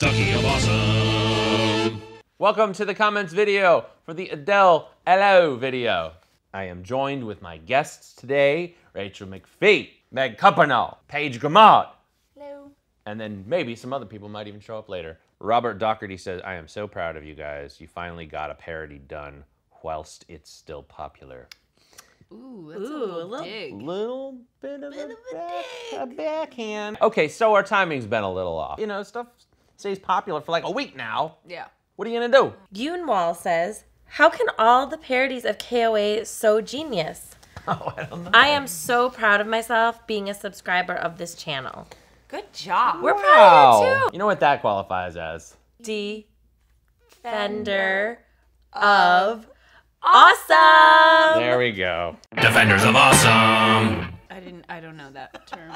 The Key of Awesome. Welcome to the comments video for the Adele Hello video. I am joined with my guests today, Rachel McPhee, Meg Cuppernall, Paige Grimardt. Hello. And then maybe some other people might even show up later. Robert Dougherty says, I am so proud of you guys. You finally got a parody done whilst it's still popular. Ooh, that's a little bit of a backhand. Okay, so our timing's been a little off. You know, stuff stays popular for like a week now. Yeah. What are you gonna do? Yoon Wall says, how can all the parodies of KOA so genius? Oh, I don't know. I am so proud of myself being a subscriber of this channel. Good job. We're proud of you too. You know what that qualifies as? Defender of Awesome. There we go. Defenders of Awesome. I don't know that term.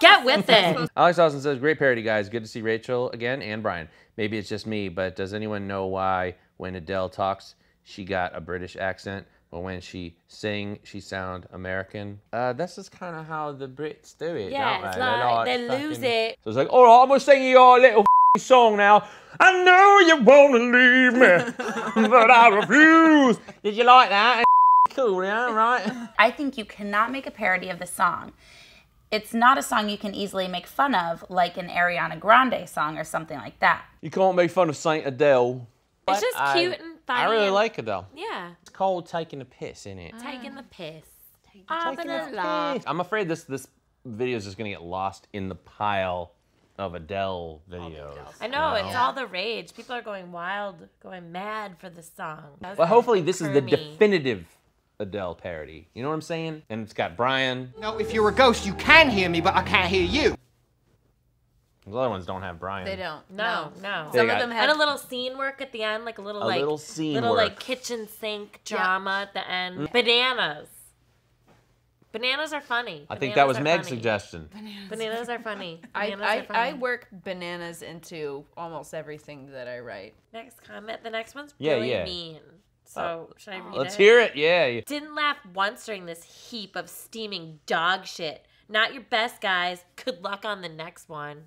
Get with it. Alex Austin says, great parody, guys. Good to see Rachel again and Brian. Maybe it's just me, but does anyone know why when Adele talks, she got a British accent, but when she sings, she sounds American? This is kind of how the Brits do it, don't they? It's like they lose it. So it's like, all right, I'm going to sing you your little song now. I know you want to leave me, but I refuse. Did you like that? It's cool, yeah, right? I think you cannot make a parody of the song. It's not a song you can easily make fun of, like an Ariana Grande song or something like that. You can't make fun of Saint Adele. It's just cute and funny. I really like Adele. Yeah. It's called taking a piss, isn't it? Taking the piss. Taking the piss. I'm afraid this video is just gonna get lost in the pile of Adele videos. I know, it's all the rage. People are going wild, going mad for this song. Well, hopefully this is the definitive Adele parody. You know what I'm saying? And it's got Brian. No, if you're a ghost, you can hear me, but I can't hear you. The other ones don't have Brian. They don't. No. Some of them had a little scene work at the end, like a little kitchen sink drama at the end. Bananas. Bananas are funny. I think that was Meg's suggestion. Bananas are funny. I work bananas into almost everything that I write. Next comment. The next one's really mean. So should I read it? Let's hear it. Yeah. Didn't laugh once during this heap of steaming dog shit. Not your best, guys. Good luck on the next one.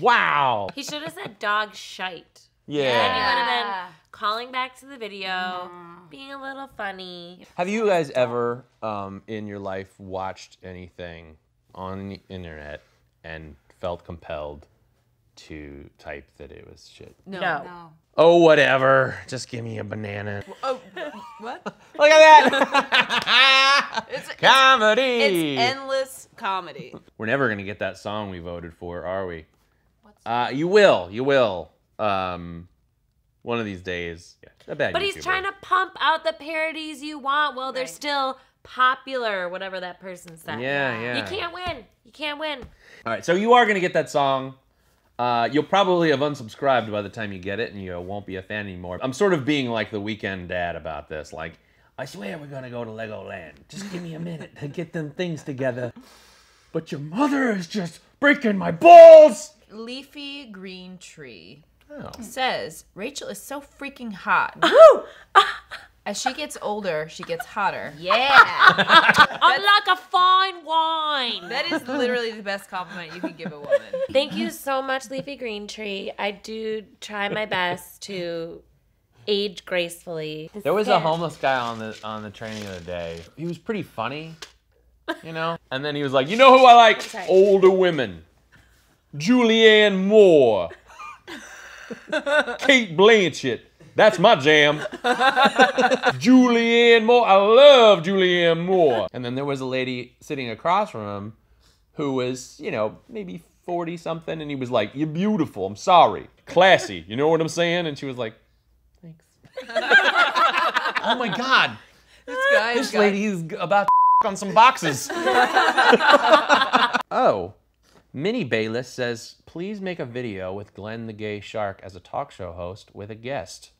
Wow. He should have said dog shite. Yeah. And he would have been calling back to the video, being a little funny. Have you guys ever in your life watched anything on the internet and felt compelled to type that it was shit? No. Oh, whatever. Just give me a banana. Oh, what? Look at that. It's comedy. It's endless comedy. We're never going to get that song we voted for, are we? You will. One of these days. Yeah, but YouTuber. He's trying to pump out the parodies you want while they're still popular, whatever that person said. Yeah. You can't win. All right, so you are going to get that song. You'll probably have unsubscribed by the time you get it, and you won't be a fan anymore. I'm sort of being like the Weekend Dad about this. Like, I swear we're gonna go to Legoland. Just give me a minute to get them things together. But your mother is just breaking my balls! Leafy Green Tree says, Rachel is so freaking hot. As she gets older, she gets hotter. Yeah. I'm like a fine wine. That is literally the best compliment you can give a woman. Thank you so much, Leafy Green Tree. I do try my best to age gracefully. There was a homeless guy on the train the other day. He was pretty funny, you know? And then he was like, you know who I like? Older women. Julianne Moore. Kate Blanchett. That's my jam. Julianne Moore. I love Julianne Moore. And then there was a lady sitting across from him who was, you know, maybe 40-something, and he was like, you're beautiful, I'm sorry. Classy, you know what I'm saying? And she was like, thanks. Oh my God. This lady is about to on some boxes. Oh. Minnie Bayless says, please make a video with Glenn the Gay Shark as a talk show host with a guest.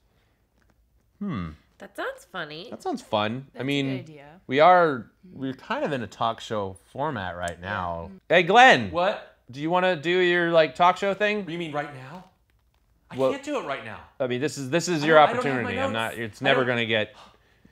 That sounds funny. That sounds fun. That's a good idea. We're kind of in a talk show format right now. Hey, Glenn. What? Do you want to do your talk show thing? You mean right now? I can't do it right now. I mean, this is your opportunity. It's never going to get.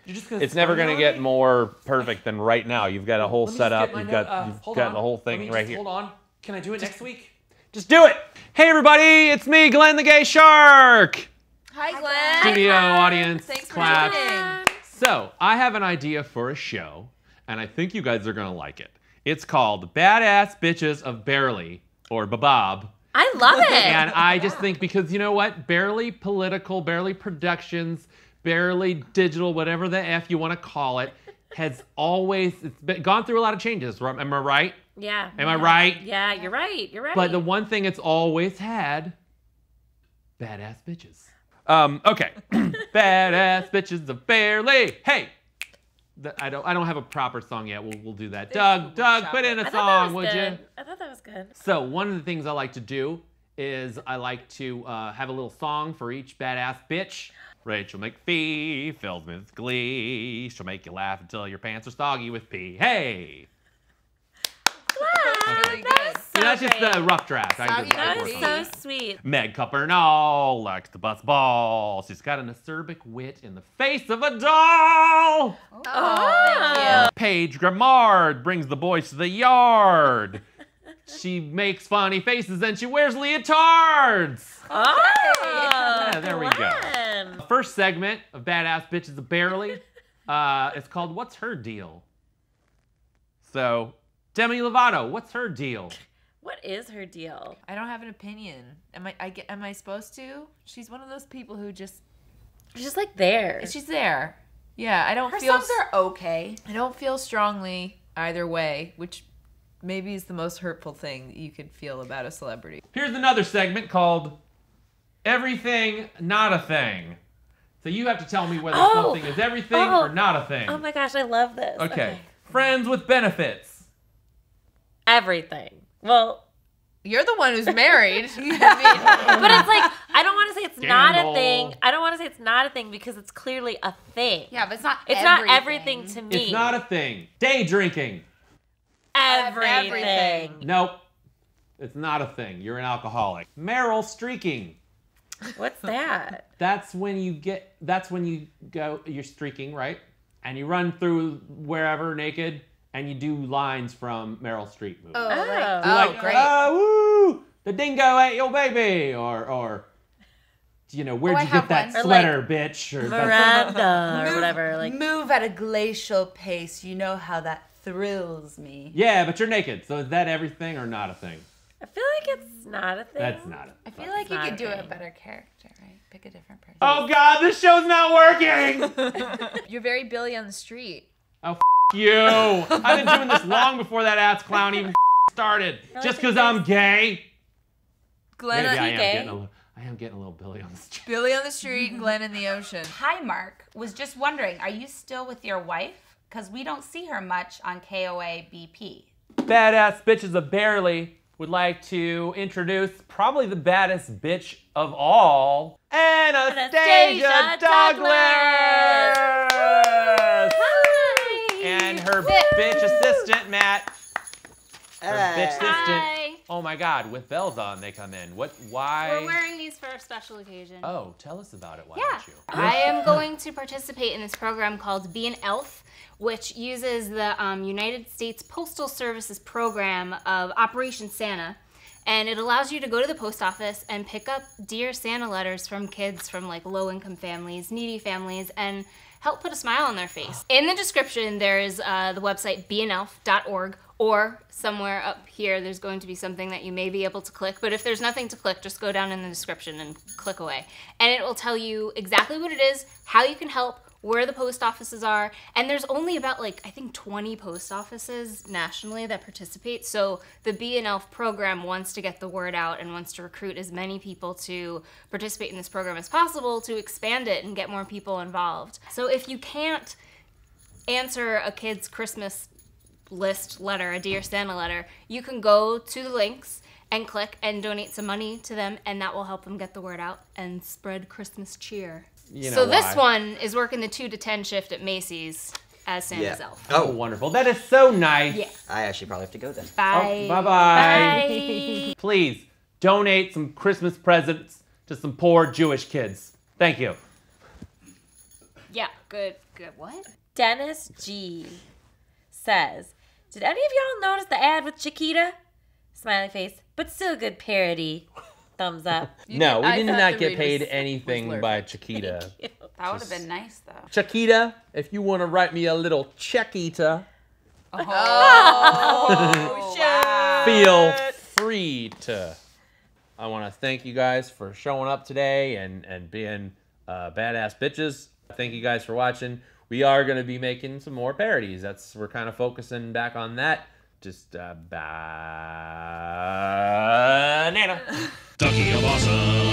It's never going to get more perfect than right now. You've got a whole setup. You've got the whole thing right here. Hold on. Can I do it next week? Just do it. Hey, everybody. It's me, Glenn the Gay Shark. Hi, Glenn. Studio audience. Thanks claps. For joining. So I have an idea for a show, and I think you guys are going to like it. It's called Badass Bitches of Barely, or Babob. I love it. And I just think, because you know what? Barely Political, Barely Productions, Barely Digital, whatever the F you want to call it, has always, it's been, gone through a lot of changes. Am I right? Yeah. Am I right? Yeah, you're right. You're right. But the one thing it's always had, badass bitches. Okay. Badass bitches of Barely. Hey. I don't have a proper song yet. We'll do that. Doug, put in a song, would you? I thought that was good. So one of the things I like to do is I like to have a little song for each badass bitch. Rachel McPhee fills me with glee. She'll make you laugh until your pants are soggy with pee. Hey. Wow, okay. That was so that's great. Just the rough draft. That was so sweet. Meg Cuppernall likes to bust balls. She's got an acerbic wit in the face of a doll. Oh. Paige Grimardt brings the boys to the yard. She makes funny faces and she wears leotards. Oh. Yeah, there we go. First segment of Badass Bitches of Barely. It's called What's Her Deal? So... Demi Lovato, what's her deal? What is her deal? I don't have an opinion. Am I supposed to? She's one of those people who just... She's just like there. She's there. Yeah, I don't her feel... Her songs are okay. I don't feel strongly either way, which maybe is the most hurtful thing that you could feel about a celebrity. Here's another segment called Everything Not a Thing. So you have to tell me whether something is everything or not a thing. Oh my gosh, I love this. Okay. Friends with benefits. Everything. Well, you're the one who's married. I mean, but it's like, I don't want to say it's not a thing. I don't want to say it's not a thing because it's clearly a thing. Yeah, but it's not not everything to me. It's not a thing. Day drinking. Everything. Nope. It's not a thing. You're an alcoholic. Meryl streaking. What's that? That's when you go, you're streaking, right? And you run through wherever naked. And you do lines from Meryl Streep movies. Oh, right. Like, great. Oh, woo, the dingo ate your baby. Or you know, where'd you get that sweater, like, bitch? Or Miranda, or whatever. Like, move at a glacial pace. You know how that thrills me. Yeah, but you're naked. So is that everything or not a thing? I feel like it's not a thing. That's not a thing. I feel like you could do a better character, right? Pick a different person. Oh, God, this show's not working. You're very Billy on the Street. Oh, you! I've been doing this long before that ass clown even started. Just because I'm gay. Glenn, maybe I am getting a little Billy on the Street. Billy on the Street, Glenn in the Ocean. Hi, Mark. Was just wondering, are you still with your wife? Because we don't see her much on KOA BP. Badass Bitches of Barely would like to introduce probably the baddest bitch of all, Anastasia Douglas! And her bitch assistant, Matt. Her bitch assistant. Hi. Oh my God, with bells on they come in. Why? We're wearing these for a special occasion. Oh, tell us about it, why don't you? I am going to participate in this program called Be an Elf, which uses the United States Postal Service's program of Operation Santa. And it allows you to go to the post office and pick up Dear Santa letters from kids from like low-income families, needy families, and help put a smile on their face. In the description, there is the website beanelf.org, or somewhere up here, there's going to be something that you may be able to click, but if there's nothing to click, just go down in the description and click away. And it will tell you exactly what it is, how you can help, where the post offices are, and there's only about, like, I think 20 post offices nationally that participate, so the Be an Elf program wants to get the word out and wants to recruit as many people to participate in this program as possible to expand it and get more people involved. So if you can't answer a kid's Christmas list letter, a Dear Santa letter, you can go to the links and click and donate some money to them, and that will help them get the word out and spread Christmas cheer. You know so why. This one is working the 2 to 10 shift at Macy's as Santa's elf. Oh, wonderful. That is so nice. Yeah. I actually probably have to go then. Bye. Oh, bye-bye. Please donate some Christmas presents to some poor Jewish kids. Thank you. Yeah, good. What? Dennis G says, did any of y'all notice the ad with Chiquita? Smiley face. but still good parody. Thumbs up. No, we did not get paid anything by Chiquita. That would have been nice, though. Chiquita, if you want to write me a little Chiquita, oh, shit. Feel free to. I want to thank you guys for showing up today and being badass bitches. Thank you guys for watching. We are going to be making some more parodies. We're kind of focusing back on that. Just banana. The Key of Awesome.